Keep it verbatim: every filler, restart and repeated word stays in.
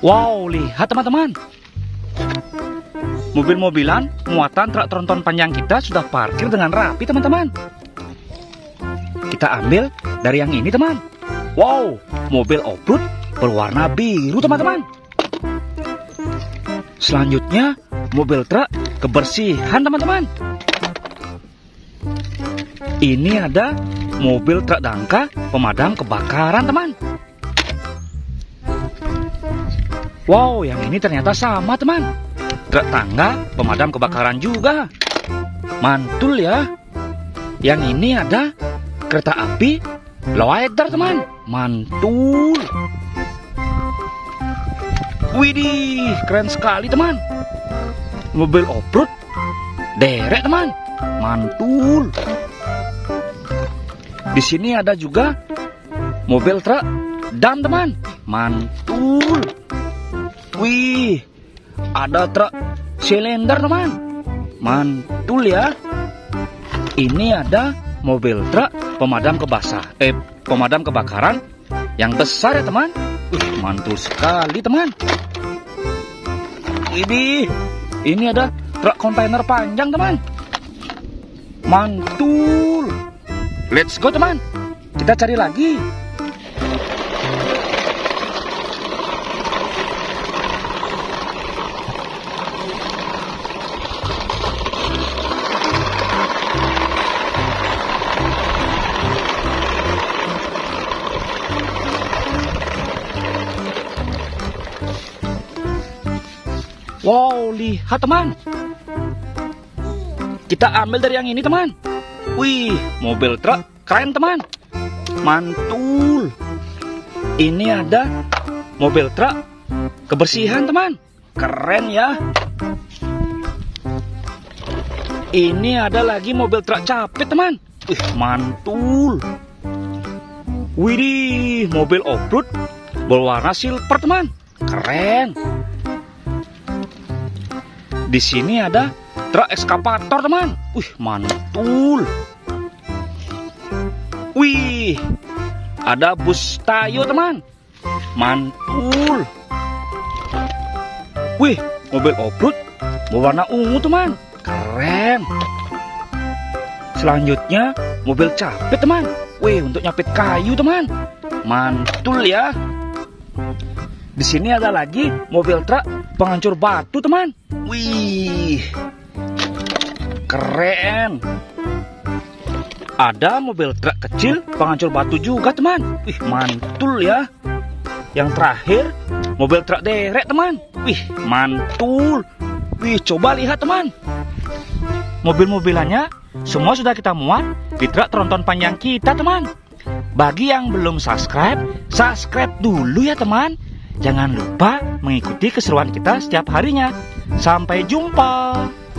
Wow, lihat teman-teman. Mobil-mobilan muatan truk tronton panjang kita sudah parkir dengan rapi, teman-teman. Kita ambil dari yang ini, teman. Wow, mobil off-road berwarna biru, teman-teman. Selanjutnya, mobil truk kebersihan, teman-teman. Ini ada mobil truk dangka pemadam kebakaran, teman. Wow, yang ini ternyata sama, teman. Truk tangga pemadam kebakaran juga. Mantul ya. Yang ini ada kereta api loader, teman. Mantul. Widih, keren sekali, teman. Mobil off-road derek, teman. Mantul. Di sini ada juga mobil truk dam, teman. Mantul. Wih, ada truk silinder, teman. Mantul ya. Ini ada mobil truk pemadam kebasa, eh, pemadam kebakaran yang besar ya, teman. Uh, mantul sekali, teman. Ini, ini ada truk kontainer panjang, teman. Mantul. Let's go, teman. Kita cari lagi. Wow, lihat teman. Kita ambil dari yang ini, teman. Wih, mobil truk keren, teman. Mantul. Ini ada mobil truk kebersihan, teman. Keren ya. Ini ada lagi mobil truk capit, teman. Wih, mantul. Widih, mobil off-road berwarna silver, teman. Keren. Di sini ada truk ekskavator, teman. Wih, mantul. Wih, ada bus Tayo, teman. Mantul. Wih, mobil off-road berwarna ungu, teman. Keren. Selanjutnya, mobil capit, teman. Wih, untuk nyapit kayu, teman. Mantul ya. Di sini ada lagi mobil truk penghancur batu, teman. Wih, keren. Ada mobil truk kecil penghancur batu juga, teman. Wih, mantul ya. Yang terakhir, mobil truk derek, teman. Wih, mantul. Wih, coba lihat, teman. Mobil-mobilannya semua sudah kita muat di truk tronton panjang kita, teman. Bagi yang belum subscribe, subscribe dulu ya, teman. Jangan lupa mengikuti keseruan kita setiap harinya. Sampai jumpa.